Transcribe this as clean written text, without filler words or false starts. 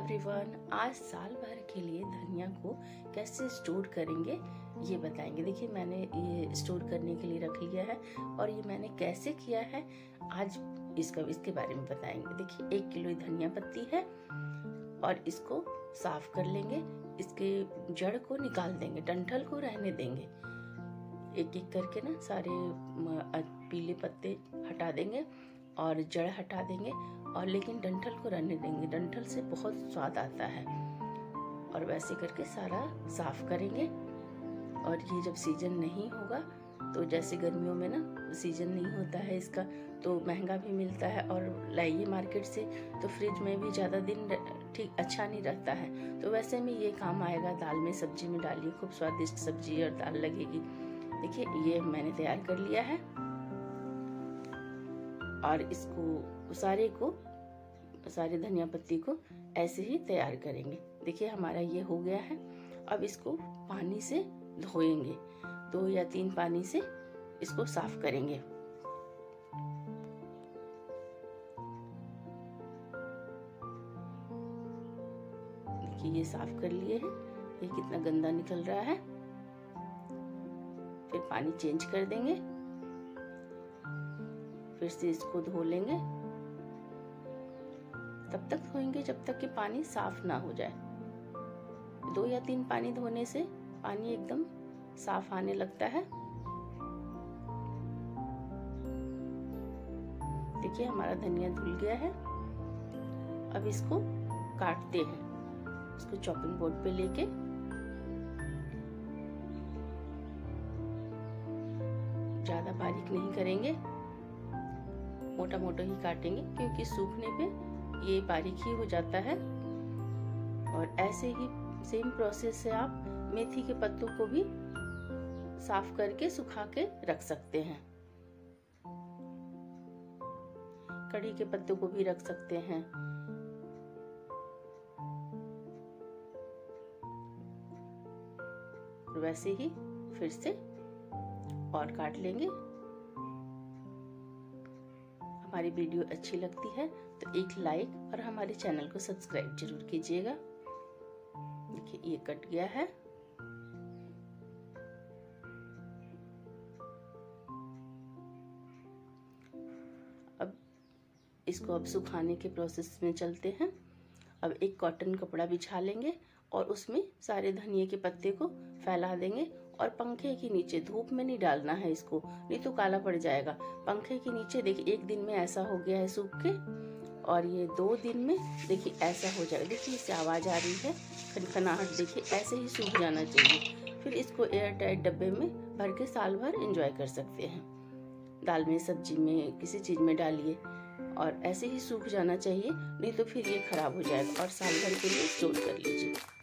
Everyone, आज साल भर के लिए धनिया को कैसे स्टोर करेंगे ये बताएंगे। देखिए मैंने ये स्टोर करने के लिए रख लिया है और ये मैंने कैसे किया है आज इसके बारे में बताएंगे। देखिए 1 किलो धनिया पत्ती है और इसको साफ कर लेंगे, इसके जड़ को निकाल देंगे, डंठल को रहने देंगे। एक एक करके ना सारे पीले पत्ते हटा देंगे और जड़ हटा देंगे और लेकिन डंठल को रहने देंगे, डंठल से बहुत स्वाद आता है। और वैसे करके सारा साफ करेंगे। और ये जब सीजन नहीं होगा तो जैसे गर्मियों में ना सीजन नहीं होता है इसका, तो महंगा भी मिलता है और लाइए मार्केट से तो फ्रिज में भी ज़्यादा दिन ठीक अच्छा नहीं रहता है। तो वैसे में ये काम आएगा, दाल में सब्जी में डालिए, खूब स्वादिष्ट सब्जी और दाल लगेगी। देखिए ये मैंने तैयार कर लिया है और इसको सारे धनिया पत्ती को ऐसे ही तैयार करेंगे। देखिए हमारा ये हो गया है। अब इसको पानी से धोएंगे, 2 या 3 पानी से इसको साफ करेंगे। देखिए ये साफ कर लिए हैं, ये कितना गंदा निकल रहा है। फिर पानी चेंज कर देंगे, फिर से इसको धो लेंगे। तब तक धोएंगे जब तक कि पानी साफ ना हो जाए। 2 या 3 पानी धोने से पानी एकदम साफ आने लगता है। देखिए हमारा धनिया धुल गया है। अब इसको काटते हैं, इसको चॉपिंग बोर्ड पे लेके ज्यादा बारीक नहीं करेंगे, मोटा मोटा ही काटेंगे क्योंकि सूखने पे ये बारीक ही हो जाता है। और ऐसे ही सेम प्रोसेस से आप मेथी के पत्तों को भी साफ करके सुखा के रख सकते हैं, कड़ी के पत्तों को भी रख सकते हैं। वैसे ही फिर से और काट लेंगे। हमारी वीडियो अच्छी लगती है तो एक लाइक और हमारे चैनल को सब्सक्राइब जरूर कीजिएगा। देखिए ये कट गया है। अब इसको अब सुखाने के प्रोसेस में चलते हैं। अब एक कॉटन कपड़ा बिछा लेंगे और उसमें सारे धनिया के पत्ते को फैला देंगे और पंखे के नीचे, धूप में नहीं डालना है इसको, नहीं तो काला पड़ जाएगा। पंखे के नीचे देखिए 1 दिन में ऐसा हो गया है सूख के, और ये 2 दिन में देखिए ऐसा हो जाएगा। देखिए इससे आवाज़ आ रही है, खनखनाहट। देखिए ऐसे ही सूख जाना चाहिए। फिर इसको एयर टाइट डब्बे में भर के साल भर एंजॉय कर सकते हैं। दाल में, सब्जी में, किसी चीज़ में डालिए और ऐसे ही सूख जाना चाहिए, नहीं तो फिर ये खराब हो जाएगा। और साल भर के लिए स्टोर कर लीजिए।